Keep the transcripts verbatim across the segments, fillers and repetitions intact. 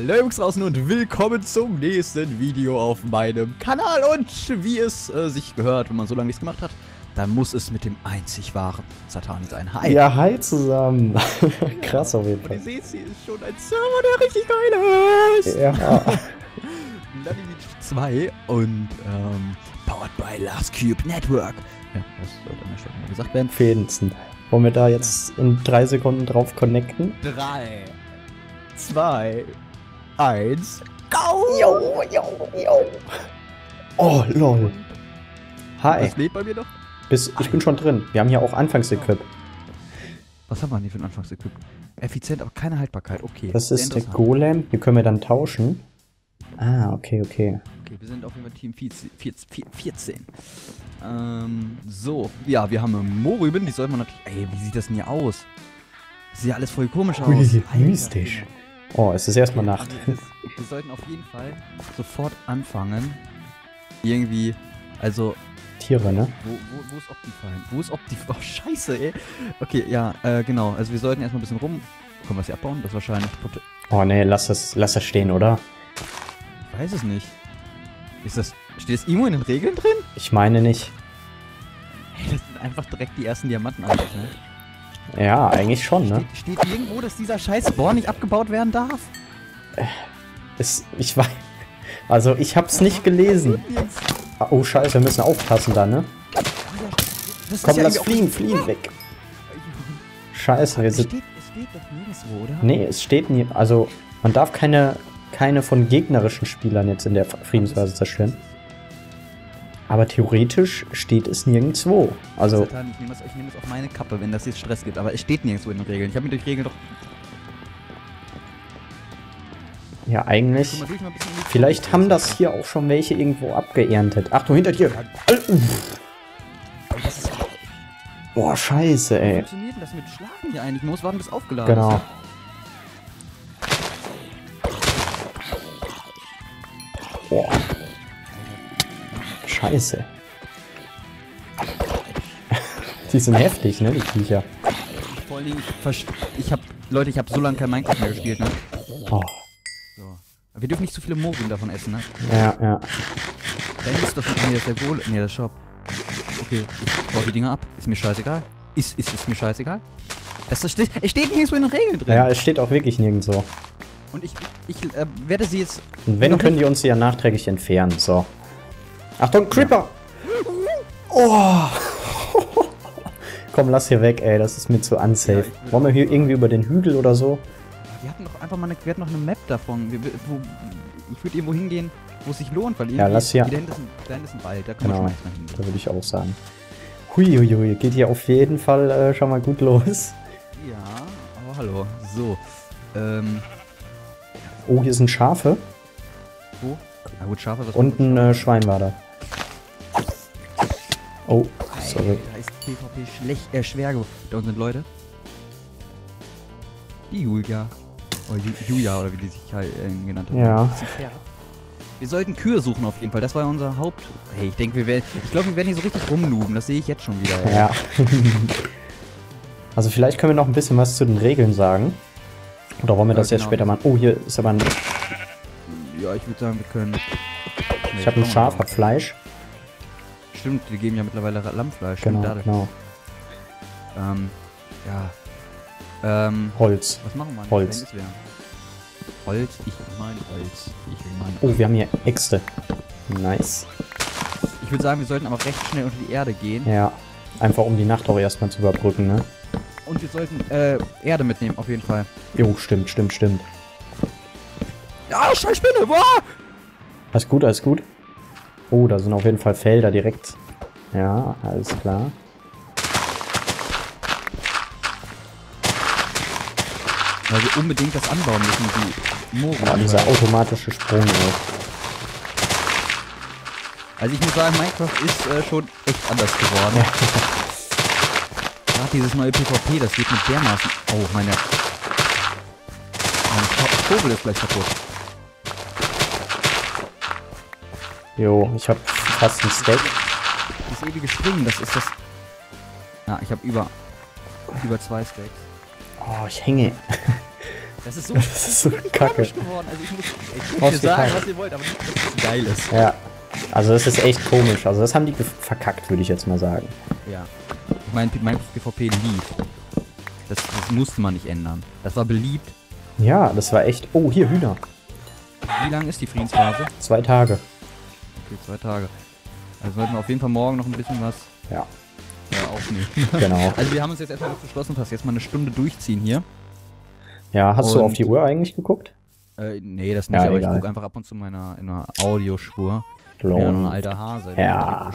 Hallo Jungs draußen und willkommen zum nächsten Video auf meinem Kanal. Und wie es äh, sich gehört, wenn man so lange nichts gemacht hat, dann muss es mit dem einzig wahren Zatani sein. Hi! Ja, hi zusammen! Krass auf jeden Fall. Und ihr seht, hier ist schon ein Server, der richtig geil ist! Ja! Bloody Beach zwei und ähm, powered by Last Cube Network. Ja, das sollte mir schon mal gesagt werden. Fädensten. Wollen wir da jetzt in drei Sekunden drauf connecten? drei, zwei, eins, go! Yo, yo, yo! Oh, lol. Hi. Das lädt bei mir doch. Bis, ich bin schon drin. Wir haben hier auch Anfangsequip. Was haben wir hier für ein Anfangsequip? Effizient, aber keine Haltbarkeit. Okay. Das ist der Golem. Den können wir dann tauschen. Ah, okay, okay. Okay, wir sind auf jeden Fall Team vierzehn. Ähm, so. Ja, wir haben Morüben. Die soll man natürlich... Ey, wie sieht das denn hier aus? Das sieht ja alles voll komisch aus. Mystisch. Oh, es ist erstmal Nacht. Wir sollten auf jeden Fall sofort anfangen. Irgendwie, also... Tiere, ne? Wo, wo, wo ist Optifine? Wo ist Optifine? Oh, scheiße, ey. Okay, ja, äh, genau. Also wir sollten erstmal ein bisschen rum... Können wir es hier abbauen? Das ist wahrscheinlich... Oh, ne, lass das, lass das stehen, oder? Ich weiß es nicht. Ist das... Steht das irgendwo in den Regeln drin? Ich meine nicht. Ey, das sind einfach direkt die ersten Diamanten an, ne? Ja, eigentlich schon, ne? Steht, steht irgendwo, dass dieser scheiß Born nicht abgebaut werden darf? Es, ich weiß... Also, ich hab's nicht gelesen. Oh, scheiße, wir müssen aufpassen da, ne? Das Komm, ja lass fliehen, fliehen, weg. Scheiße, wir sind... Es steht, es steht doch nirgendwo, oder? Nee, es steht nie... Also, man darf keine, keine von gegnerischen Spielern jetzt in der Friedensweise zerstören. Aber theoretisch steht es nirgendwo. Also Zatani, ich nehme das, ich nehme das auf meine Kappe, wenn das jetzt Stress gibt. Aber es steht nirgendwo in den Regeln. Ich habe mir durch Regeln doch... Ja, eigentlich... Vielleicht haben das hier auch schon welche irgendwo abgeerntet. Achtung, hinter dir! Boah, scheiße, ey. Wie funktioniert denn das mit Schlagen hier eigentlich? Man muss warten, bis aufgeladen ist. Genau. Boah. Scheiße. Die sind heftig, ne, die Viecher. Vor allem, ich hab, Leute, ich hab so lange kein Minecraft mehr gespielt, ne? Oh. So. Aber wir dürfen nicht zu viele Mogeln davon essen, ne? Ja, ja. Dann ist doch nee, das der Golem. Ne, der Shop. Okay, ich baue die Dinger ab. Ist mir scheißegal. Ist, ist, ist mir scheißegal. Es, es steht, es steht nirgendwo in den Regeln drin. Ja, es steht auch wirklich nirgendwo. Und ich, ich äh, werde sie jetzt... Und wenn, können die uns ja nachträglich entfernen, so. Achtung, Creeper! Ja. Oh! Komm, lass hier weg, ey. Das ist mir zu unsafe. Ja, wollen wir hier irgendwie über den Hügel oder so? Wir hatten doch einfach mal eine, wir hatten noch eine Map davon. Wir, wo, ich würde irgendwo hingehen, wo es sich lohnt, weil ja, lass hier. Da hinten ist ein Wald, da kann genau. man schon mal hingehen. Da würde ich auch sagen. Huiuiui, geht hier auf jeden Fall äh, schon mal gut los. Ja, aber hallo. So. Ähm. Oh, hier sind Schafe. Wo? Na gut, Schafe. Was Und ein äh, Schwein war da. Oh, sorry. Da ist PvP schlecht, äh, schwer geworden. Da unten sind Leute. Die Julia. Oh, Julia, oder wie die sich äh, genannt haben. Ja. Wir sollten Kühe suchen auf jeden Fall. Das war ja unser Haupt... Hey, ich denke, wir werden... Ich glaube, wir werden hier so richtig rumluben. Das sehe ich jetzt schon wieder. Ey. Ja. Also vielleicht können wir noch ein bisschen was zu den Regeln sagen. Oder wollen wir ja, das genau. jetzt später machen? Oh, hier ist aber ein... Ja, ich würde sagen, wir können... Nee, ich habe ein Schaf, hab Fleisch. Stimmt, die geben ja mittlerweile Lammfleisch. Genau, dadurch. genau. Ähm, ja. Ähm... Holz. Was machen wir denn? Holz. Holz? Ich meine Holz. Ich meine Holz. Oh, wir haben hier Äxte. Nice. Ich würde sagen, wir sollten aber recht schnell unter die Erde gehen. Ja. Einfach um die Nacht auch erstmal zu überbrücken, ne? Und wir sollten, äh, Erde mitnehmen, auf jeden Fall. Jo, stimmt, stimmt, stimmt. Ah, scheiß Spinne! Boah! Alles gut, alles gut. Oh, da sind auf jeden Fall Felder direkt. Ja, alles klar. Weil wir unbedingt das anbauen müssen, die Mooren. Ja, dieser automatische Sprung. Auch. Also ich muss sagen, Minecraft ist äh, schon echt anders geworden. Gerade dieses neue PvP, das geht mit dermaßen... Oh, meine... Mein Vogel ist gleich kaputt. Jo, ich hab fast ein Stack. Das ewige Springen, das ist das... Ja, ich hab über... über zwei Stacks. Oh, ich hänge. Das ist so, das ist so kacke geworden. Also ich muss, ich muss dir sagen, was ihr wollt, aber nicht, dass das geil ist. Ja. Also das ist echt komisch. Also das haben die verkackt, würde ich jetzt mal sagen. Ja. Ich meine, mein PvP lief. Das, das musste man nicht ändern. Das war beliebt. Ja, das war echt... Oh, hier Hühner. Wie lang ist die Friedensphase? Zwei Tage. Okay, zwei Tage. Also sollten wir auf jeden Fall morgen noch ein bisschen was... Ja. Ja, aufnehmen. Genau. Also wir haben uns jetzt erstmal beschlossen, dass wir jetzt mal eine Stunde durchziehen hier. Ja, hast und, du auf die Uhr eigentlich geguckt? Äh, nee, das nicht, ja, aber egal. Ich gucke einfach ab und zu meiner in einer Audiospur. Long. Ja, ein alter Hase. Ja.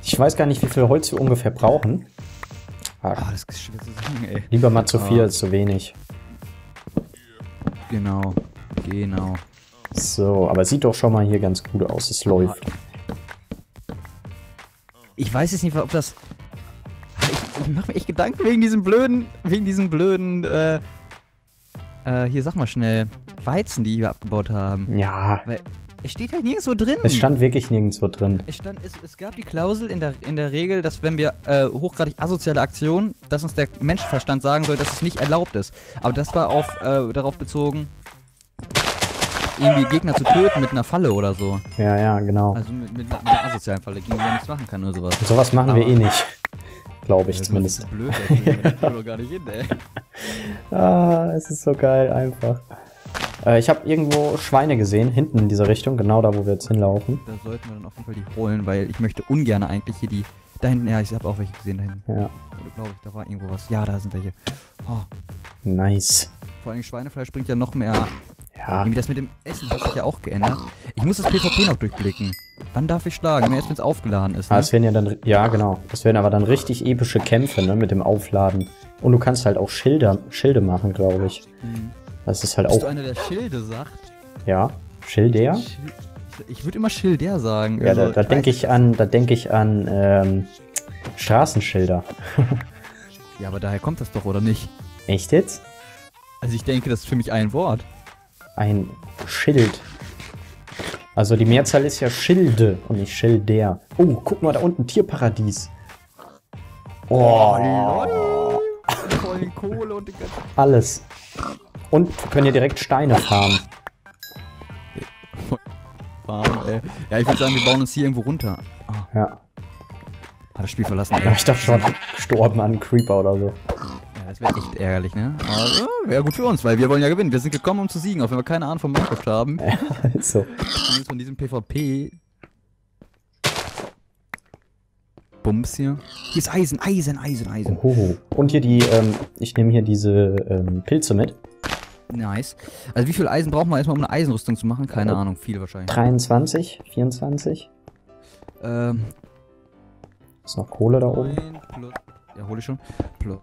Ich weiß gar nicht, wie viel Holz wir ungefähr brauchen. Ach, oh, das ist schwer zu sagen, ey. Lieber mal zu viel als zu wenig. Genau, genau. So, aber sieht doch schon mal hier ganz gut aus. Es läuft. Ich weiß jetzt nicht, ob das... Ich, ich mache mir echt Gedanken wegen diesem blöden... Wegen diesem blöden... Äh, äh, hier, sag mal schnell. Weizen, die wir abgebaut haben. Ja. Weil, es steht halt nirgendwo drin. Es stand wirklich nirgendwo drin. Es, stand, es, es gab die Klausel in der, in der Regel, dass wenn wir äh, hochgradig asoziale Aktionen, dass uns der Menschenverstand sagen soll, dass es nicht erlaubt ist. Aber das war auf, äh, darauf bezogen, irgendwie Gegner zu töten mit einer Falle oder so. Ja, ja, genau. Also mit, mit, mit einer asozialen Falle, gegen die man nichts machen kann oder sowas. Und sowas machen aber wir eh nicht. Glaube ich zumindest. Das ist blöd, ey. Ich will doch gar nicht hin, ey. Ah, es ist so geil einfach. Ich habe irgendwo Schweine gesehen, hinten in dieser Richtung, genau da, wo wir jetzt hinlaufen. Da sollten wir dann auf jeden Fall die holen, weil ich möchte ungern eigentlich hier die... Da hinten, ja, ich habe auch welche gesehen, da hinten. Ja. Glaube ich, da war irgendwo was. Ja, da sind welche. Oh. Nice. Vor allem Schweinefleisch bringt ja noch mehr... Ja. Irgendwie das mit dem Essen hat sich ja auch geändert. Ich muss das PvP noch durchblicken. Wann darf ich schlagen? Erst, wenn es aufgeladen ist, ne? Ah, es werden ja dann... Ja, genau. Das werden aber dann richtig epische Kämpfe, ne, mit dem Aufladen. Und du kannst halt auch Schilder, Schilde machen, glaube ich. Mhm. Das ist halt Bist auch. Du einer, der Schilde sagt? Ja, Schilder? Schil ich würde immer Schilder sagen. Ja, also, da, da denke ich an, da denke ich an ähm, Straßenschilder. Ja, aber daher kommt das doch, oder nicht? Echt jetzt? Also ich denke, das ist für mich ein Wort. Ein Schild. Also die Mehrzahl ist ja Schilde und nicht Schilder. Oh, guck mal da unten, Tierparadies. Oh, oh. Voll Kohle und die ganze alles. Und wir können hier direkt Steine farmen. Farmen, ey. Ja, ich würde sagen, wir bauen uns hier irgendwo runter. Oh. Ja. Hat das Spiel verlassen, ey. Ja, ich dachte schon, gestorben an einen Creeper oder so. Ja, das wäre echt ärgerlich, ne? Aber wäre gut für uns, weil wir wollen ja gewinnen. Wir sind gekommen, um zu siegen, auch wenn wir keine Ahnung von Minecraft haben. Ja, also. Zumindest von diesem PvP. Bums hier. Hier ist Eisen, Eisen, Eisen, Eisen. Oho. Und hier die, ähm, ich nehme hier diese ähm, Pilze mit. Nice. Also wie viel Eisen braucht man erstmal, um eine Eisenrüstung zu machen? Keine also, Ahnung, viel wahrscheinlich. dreiundzwanzig, vierundzwanzig. Ähm. Ist noch Kohle da oben? Plus, ja, hole ich schon. Plus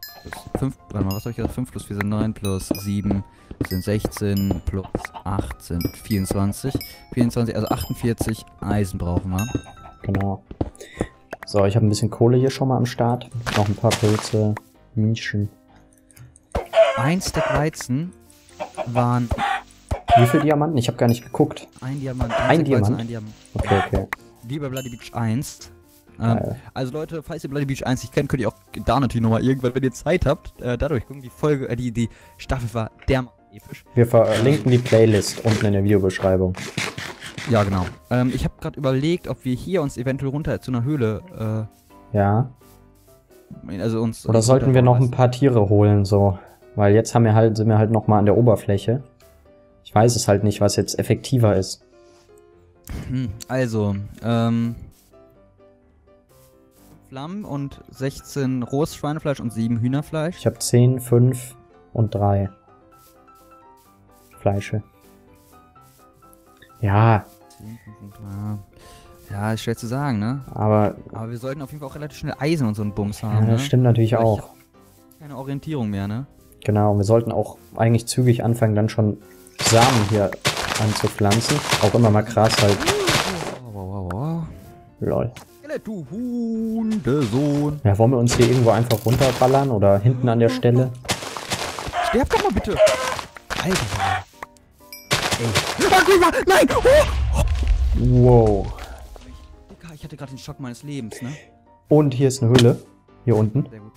fünf, warte mal, was soll ich jetzt? fünf plus vier sind neun, plus sieben sind sechzehn, plus acht sind vierundzwanzig. vierundzwanzig, also achtundvierzig Eisen brauchen wir. Genau. So, ich habe ein bisschen Kohle hier schon mal am Start. Noch ein paar Pilze. München. Eins der Weizen waren... Wie viele Diamanten? Ich habe gar nicht geguckt. Ein Diamant. Ein Diamant? Ein Diamant. Okay, okay. Wie bei Bloody Beach eins. Ähm, also Leute, falls ihr Bloody Beach eins nicht kennt, könnt ihr auch da natürlich nochmal irgendwann, wenn ihr Zeit habt, äh, dadurch gucken. Die Folge, äh, die, die Staffel war dermaßen episch. Wir verlinken die Playlist unten in der Videobeschreibung. Ja, genau. Ähm, ich habe gerade überlegt, ob wir hier uns eventuell runter zu einer Höhle... Äh, ja. Also uns... Oder uns sollten wir noch ein paar Tiere holen, so. Weil jetzt haben wir halt, sind wir halt nochmal an der Oberfläche. Ich weiß es halt nicht, was jetzt effektiver ist. Also, ähm... Flammen und sechzehn rohes Schweinefleisch und sieben Hühnerfleisch. Ich habe zehn, fünf und drei. Fleische. Ja. Ja, ist schwer zu sagen, ne? Aber, Aber wir sollten auf jeden Fall auch relativ schnell Eisen und so einen Bums haben. Ja, das stimmt, ne? Natürlich. Weil auch. Keine Orientierung mehr, ne? Genau, und wir sollten auch eigentlich zügig anfangen, dann schon Samen hier anzupflanzen. Auch immer mal Gras halt. Wow, wow, wow, wow. Lol. Du Hundesohn. Ja, wollen wir uns hier irgendwo einfach runterballern oder hinten an der Stelle? Sterb doch mal bitte! Alter. Ey. Nein! Oh. Wow. Ich hatte gerade den Schock meines Lebens, ne? Und hier ist eine Höhle. Hier unten. Sehr gut.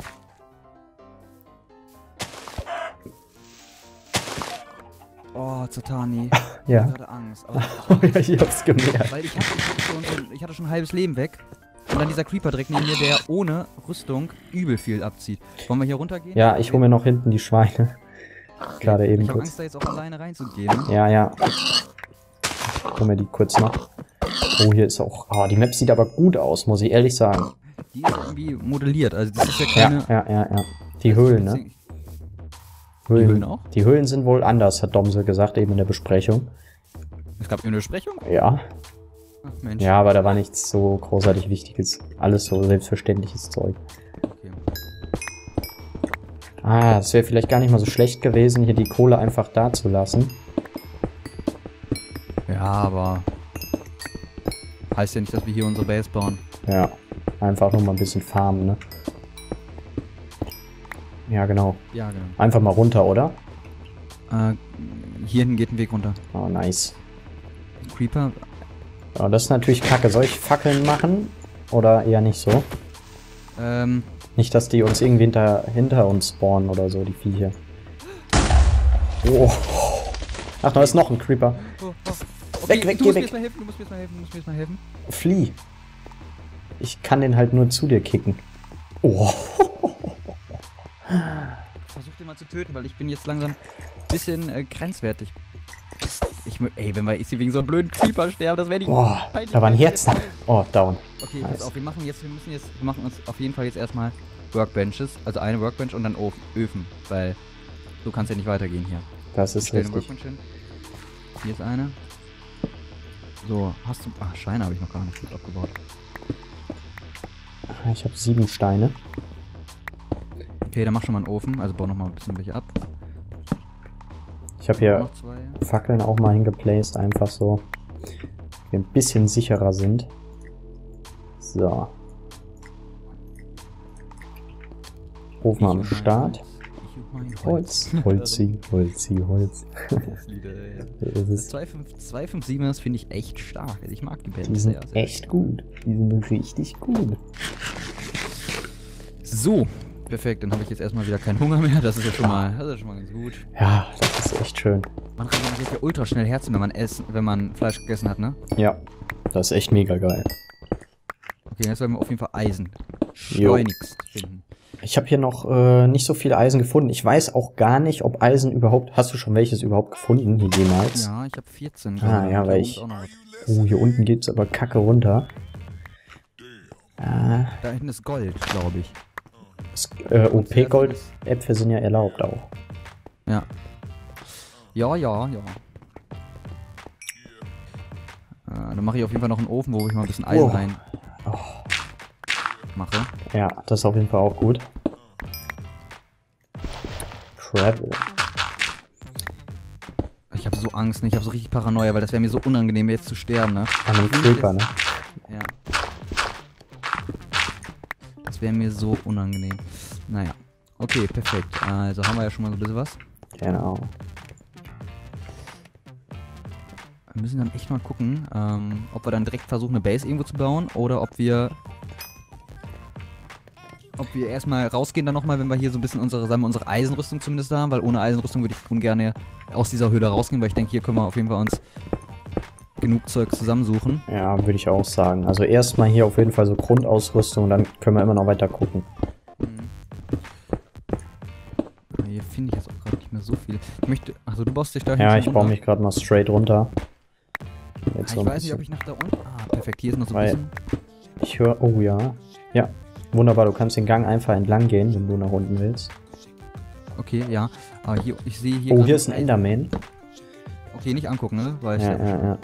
Oh, Zatani. Ja. Ich hab gerade Angst. Aber oh, ja, ich hab's gemerkt. Weil ich hatte, ich hatte schon, ich hatte schon ein halbes Leben weg. Und dann dieser Creeper direkt neben mir, der ohne Rüstung übel viel abzieht. Wollen wir hier runtergehen? Ja, ich hole mir noch hinten die Schweine. Okay. Gerade eben ich kurz. Ich hab Angst, da jetzt auch alleine reinzugehen. Ja, ja. Ich hol mir die kurz noch. Oh, hier ist auch... Oh, die Map sieht aber gut aus, muss ich ehrlich sagen. Die ist irgendwie modelliert, also das ist ja keine... Ja, ja, ja. ja. Die Höhlen, ne? Höhlen. Die Höhlen auch? Die Höhlen sind wohl anders, hat Domse gesagt, eben in der Besprechung. Es gab eine Besprechung? Ja. Ach Mensch. Ja, aber da war nichts so großartig Wichtiges. Alles so selbstverständliches Zeug. Okay. Ah, es wäre vielleicht gar nicht mal so schlecht gewesen, hier die Kohle einfach da zu lassen. Ja, aber... Heißt ja nicht, dass wir hier unsere Base bauen. Ja, einfach nochmal ein bisschen farmen, ne? Ja, genau. Ja, genau. Einfach mal runter, oder? Äh, hierhin geht ein Weg runter. Oh, nice. Creeper. Ja, das ist natürlich kacke. Soll ich Fackeln machen? Oder eher nicht so? Ähm. Nicht, dass die uns irgendwie hinter, hinter uns spawnen oder so, die Viecher. Oh. Ach, da ist noch ein Creeper. Oh, oh. Weg, weg, geh weg. Du musst mir jetzt mal helfen, du musst mir jetzt mal helfen, du musst mir jetzt mal helfen. Flieh. Ich kann den halt nur zu dir kicken. Oh. Ich versuch den mal zu töten, weil ich bin jetzt langsam ein bisschen äh, grenzwertig. Ich, ey, wenn wir jetzt wegen so einem blöden Creeper sterben, das wäre nicht... Boah, da waren jetzt... Oh, down. Okay, nice. Pass auf, wir machen jetzt, wir müssen jetzt, wir machen uns auf jeden Fall jetzt erstmal Workbenches, also eine Workbench und dann Öfen, weil so kannst ja nicht weitergehen hier. Das ist richtig. Workbench hin. Hier ist eine. So, hast du... Ach, Steine habe ich noch gar nicht gut abgebaut. Ich habe sieben Steine. Okay, dann mach schon mal einen Ofen, also bau noch mal ein bisschen welche ab. Ich habe hier Fackeln auch mal hingeplaced, einfach so, dass wir ein bisschen sicherer sind. So. Ofen am Start. Holz, Holzi, Holzi, Holz. zwei fünf sieben, das finde ich echt stark. Ich mag die Band. Die sind echt gut. Die sind richtig gut. So. Perfekt, dann habe ich jetzt erstmal wieder keinen Hunger mehr. Das ist ja schon mal, das ist ja schon mal ganz gut. Ja, das ist echt schön. Man kann sich ja ultra schnell Herzen, wenn man essen, wenn man Fleisch gegessen hat, ne? Ja, das ist echt mega geil. Okay, jetzt wollen wir auf jeden Fall Eisen schleunigst finden. Ich habe hier noch äh, nicht so viel Eisen gefunden. Ich weiß auch gar nicht, ob Eisen überhaupt... Hast du schon welches überhaupt gefunden hier jemals? Ja, ich habe vierzehn. Ah ja, weil ich... Oh, hier unten geht es aber kacke runter. Ah. Da hinten ist Gold, glaube ich. Äh, O P-Gold-Äpfel sind ja erlaubt auch. Ja. Ja, ja, ja. Äh, dann mache ich auf jeden Fall noch einen Ofen, wo ich mal ein bisschen Eisen oh. rein oh. mache. Ja, das ist auf jeden Fall auch gut. Travel. Ich habe so Angst, ne? Ich habe so richtig Paranoia, weil das wäre mir so unangenehm, jetzt zu sterben, ne? An einem Creeper, ne? Ja. Wäre mir so unangenehm. Naja. Okay, perfekt. Also haben wir ja schon mal so ein bisschen was. Genau. Wir müssen dann echt mal gucken, ähm, ob wir dann direkt versuchen, eine Base irgendwo zu bauen oder ob wir ob wir erstmal rausgehen dann nochmal, wenn wir hier so ein bisschen unsere, sagen wir, unsere Eisenrüstung zumindest haben, weil ohne Eisenrüstung würde ich ungern aus dieser Höhle rausgehen, weil ich denke, hier können wir auf jeden Fall uns genug Zeug zusammensuchen. Ja, würde ich auch sagen. Also erstmal hier auf jeden Fall so Grundausrüstung, dann können wir immer noch weiter gucken. Hm. Hier finde ich jetzt auch gerade nicht mehr so viel. Ich möchte, also du baust dich da Ja, ich baue mich gerade mal straight runter. Jetzt ah, ich weiß bisschen. nicht, ob ich nach da unten... Ah, perfekt, hier ist noch so ein bisschen... Ich höre... Oh ja. Ja, wunderbar, du kannst den Gang einfach entlang gehen, wenn du nach unten willst. Okay, ja. Aber hier, ich sehe hier... Oh, hier ist ein Enderman. Okay, nicht angucken, ne? Weiß ja, ja, ja, ja.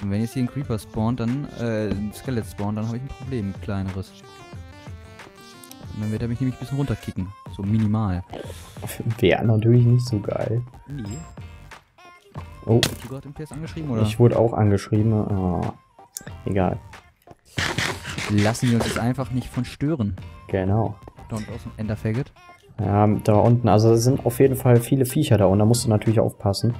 Und wenn jetzt hier ein Creeper spawnt, dann, äh, ein Skelett spawnt, dann habe ich ein Problem, ein kleineres. Und dann wird er mich nämlich ein bisschen runterkicken. So minimal. Wäre natürlich nicht so geil. Nee. Oh. Hast du gerade im P S angeschrieben, oder? Ich wurde auch angeschrieben, oh. Egal. Lassen wir uns jetzt einfach nicht von stören. Genau. Da unten aus dem Enderfaggot. Ja, da unten, also es sind auf jeden Fall viele Viecher da unten, da musst du natürlich aufpassen.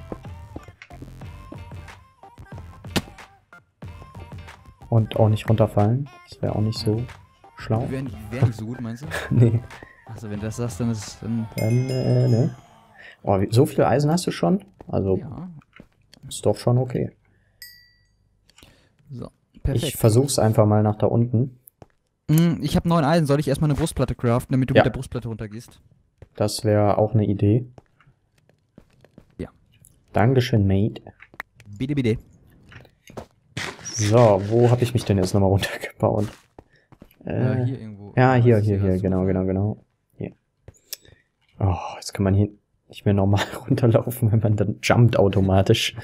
Und auch nicht runterfallen. Das wäre auch nicht so schlau. Wäre nicht so gut, meinst du? Nee. Achso, wenn du das sagst, dann ist es... Dann, dann äh, ne? Oh, so viel Eisen hast du schon? Also ja. Ist doch schon okay. So, perfekt. Ich versuch's einfach mal nach da unten. Ich habe neun Eisen. Soll ich erstmal eine Brustplatte craften, damit du ja. mit der Brustplatte runtergehst? Das wäre auch eine Idee. Ja. Dankeschön, Mate. Bitte, bitte. So, wo habe ich mich denn jetzt nochmal runtergebaut? Äh, ja, hier irgendwo. Ja, hier, hier, hier. Genau, genau, genau. Hier. Oh, jetzt kann man hier nicht mehr normal runterlaufen, wenn man dann jumpt automatisch.